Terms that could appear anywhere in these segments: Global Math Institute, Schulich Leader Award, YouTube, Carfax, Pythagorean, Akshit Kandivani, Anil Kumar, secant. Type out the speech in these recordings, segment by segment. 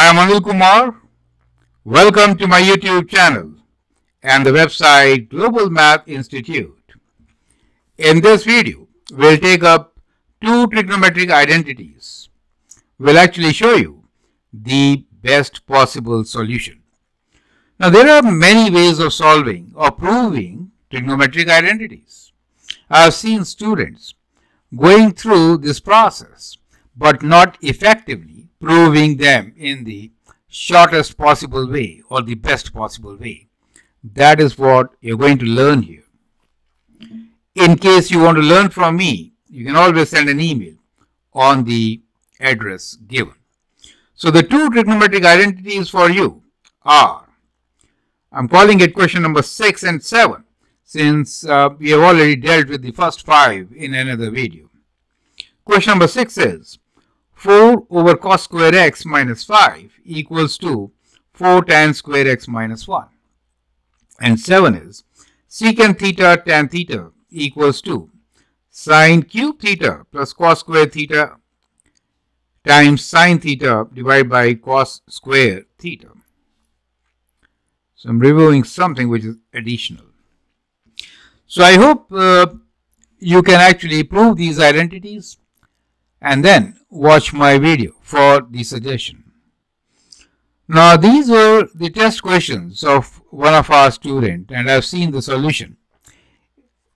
I am Anil Kumar. Welcome to my YouTube channel and the website Global Math Institute. In this video, we'll take up two trigonometric identities. We'll actually show you the best possible solution. Now, there are many ways of solving or proving trigonometric identities. I have seen students going through this process but not effectively proving them in the shortest possible way or the best possible way. That is what you're going to learn here. In case you want to learn from me, you can always send an email on the address given. So the two trigonometric identities for you are, I'm calling it question number 6 and 7 since we have already dealt with the first 5 in another video. Question number 6 is 4 over cos square x minus 5 equals to 4 tan square x minus 1. And 7 is secant theta tan theta equals to sine cube theta plus cos square theta times sine theta divided by cos square theta. So I'm reviewing something which is additional. So I hope you can actually prove these identities and then watch my video for the suggestion. Now these were the test questions of one of our students and I've seen the solution.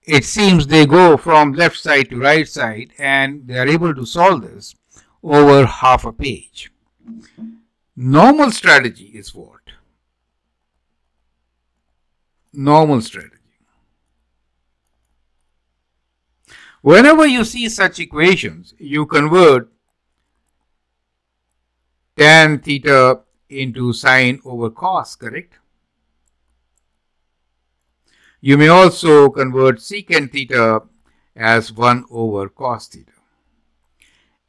It seems they go from left side to right side and they are able to solve this over half a page. Normal strategy is what? Normal strategy. Whenever you see such equations, you convert tan theta into sine over cos, correct? You may also convert secant theta as 1 over cos theta.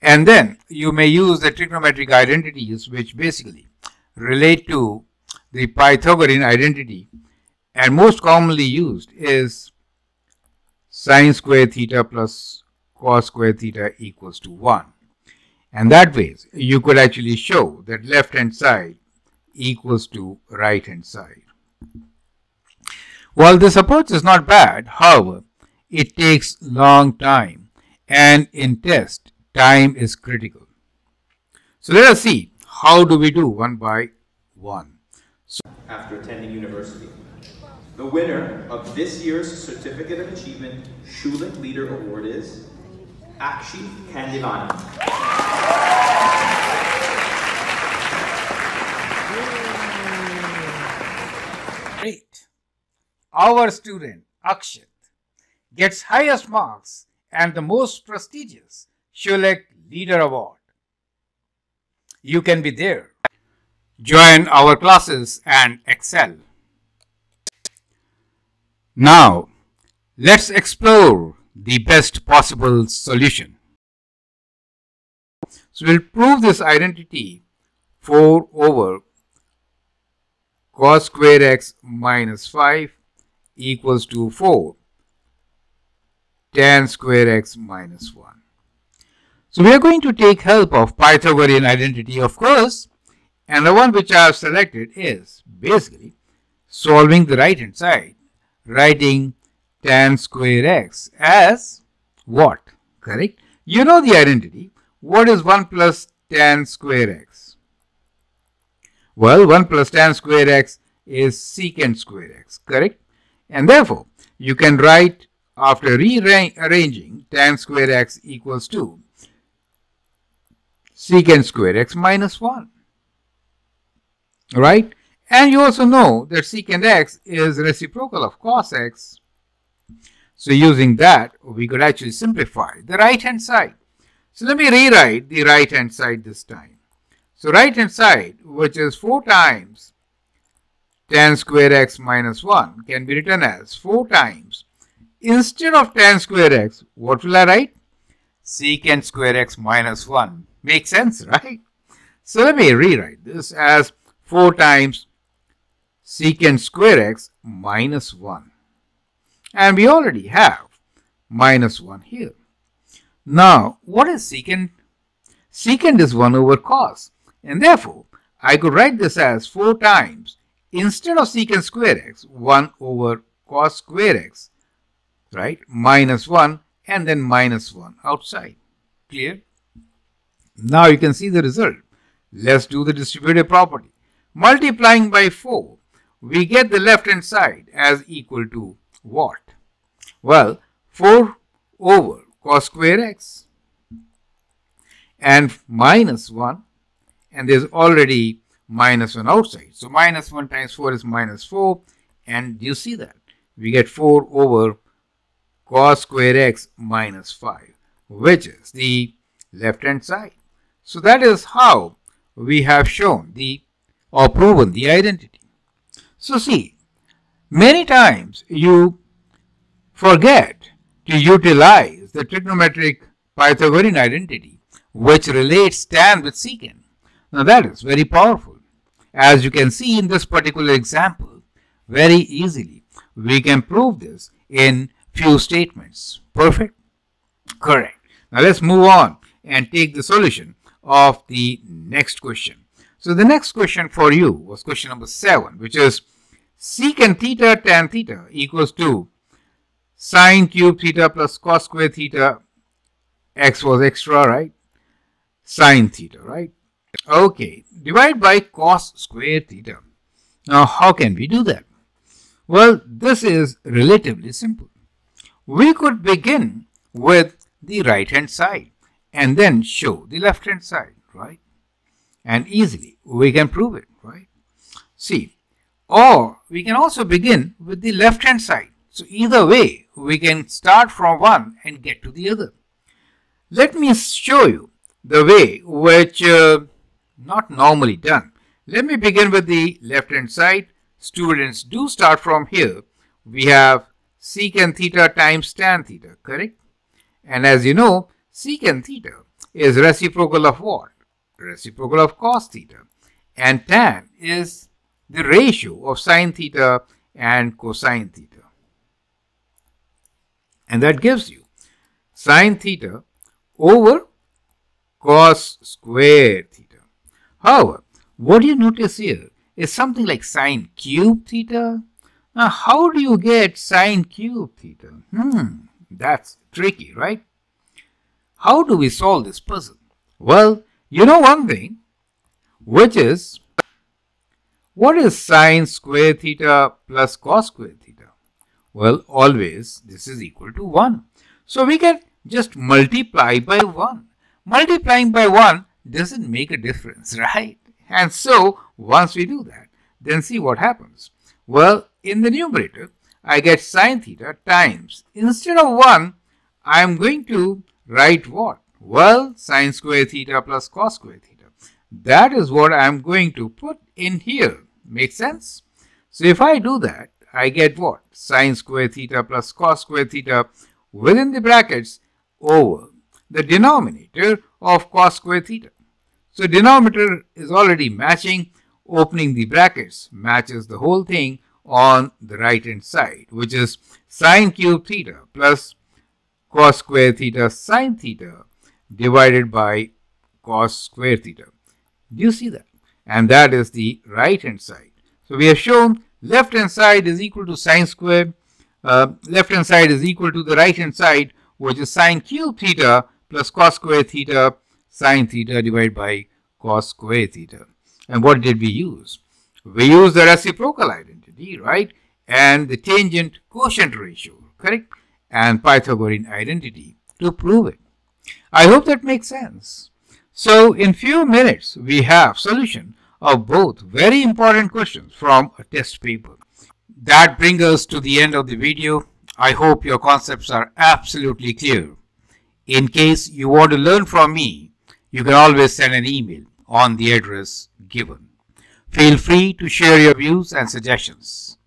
And then you may use the trigonometric identities which basically relate to the Pythagorean identity. And most commonly used is sine square theta plus cos square theta equals to 1. And that way you could actually show that left hand side equals to right hand side. While this approach is not bad, however, it takes long time and in test time is critical. So let us see how do we do one by one. So after attending university. The winner of this year's Certificate of Achievement Schulich Leader Award is Akshit Kandivani. Great. Our student Akshit gets highest marks and the most prestigious Schulich Leader Award. You can be there. Join our classes and excel. Now, let's explore the best possible solution. So, we'll prove this identity 4 over cos square x minus 5 equals to 4 tan square x minus 1. So, we are going to take help of Pythagorean identity, of course, and the one which I have selected is basically solving the right hand side. Writing tan square x as what? Correct? You know the identity. What is 1 plus tan square x? Well, 1 plus tan square x is secant square x, correct? And therefore, you can write after rearranging tan square x equals to secant square x minus 1, right? And you also know that secant x is reciprocal of cos x. So using that, we could actually simplify the right hand side. So let me rewrite the right hand side this time. So right hand side, which is 4 times tan square x minus 1, can be written as 4 times. Instead of tan square x, what will I write? Secant square x minus 1. Makes sense, right? So let me rewrite this as 4 times secant square x minus 1, and we already have minus 1 here. Now what is secant? Secant is 1 over cos, and therefore I could write this as 4 times, instead of secant square x, 1 over cos square x, right, minus 1 and then minus 1 outside. Clear? Now you can see the result. Let's do the distributive property. Multiplying by 4, we get the left hand side as equal to what? Well, 4 over cos square x and minus 1, and there's already minus 1 outside. So minus 1 times 4 is minus 4, and you see that we get 4 over cos square x minus 5, which is the left hand side. So that is how we have shown the or proven the identity. So see, many times you forget to utilize the trigonometric Pythagorean identity which relates tan with secant. Now that is very powerful. As you can see in this particular example, very easily we can prove this in few statements. Perfect? Correct. Now let's move on and take the solution of the next question. So the next question for you was question number 7, which is secant theta tan theta equals to sine cube theta plus cos square theta, x was extra, right? Sine theta, right? Okay, divide by cos square theta. Now how can we do that? Well, this is relatively simple. We could begin with the right hand side and then show the left hand side, right? And easily we can prove it, right? See, or we can also begin with the left hand side. So either way, we can start from one and get to the other. Let me show you the way which not normally done. Let me begin with the left hand side. Students do start from here. We have secant theta times tan theta, correct? And as you know, secant theta is reciprocal of what? Reciprocal of cos theta, and tan is the ratio of sine theta and cosine theta, and that gives you sine theta over cos square theta. However, what you notice here is something like sine cube theta. Now how do you get sine cube theta? That's tricky, right? How do we solve this puzzle? Well, you know one thing, which is, what is sine square theta plus cos square theta? Well, always this is equal to 1. So we can just multiply by 1. Multiplying by 1 doesn't make a difference, right? And so once we do that, then see what happens. Well, in the numerator, I get sine theta times, instead of 1, I am going to write what? Well, sine square theta plus cos square theta. That is what I am going to put in here. Make sense? So if I do that, I get what? Sine square theta plus cos square theta within the brackets over the denominator of cos square theta. So denominator is already matching. Opening the brackets matches the whole thing on the right hand side, which is sine cube theta plus cos square theta sine theta divided by cos square theta. Do you see that? And that is the right hand side. So we have shown left hand side is equal to sine square, left hand side is equal to the right hand side, which is sine cube theta plus cos square theta sine theta divided by cos square theta. And what did we use? We used the reciprocal identity, right? And the tangent quotient ratio, correct? And Pythagorean identity to prove it. I hope that makes sense. So in few minutes, we have solution of both very important questions from a test paper. That brings us to the end of the video. I hope your concepts are absolutely clear. In case you want to learn from me, you can always send an email on the address given. Feel free to share your views and suggestions.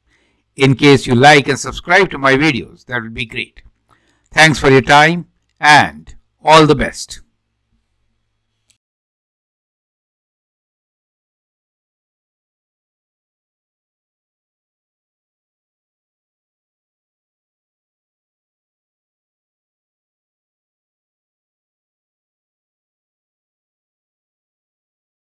In case you like and subscribe to my videos, that would be great. Thanks for your time and all the best.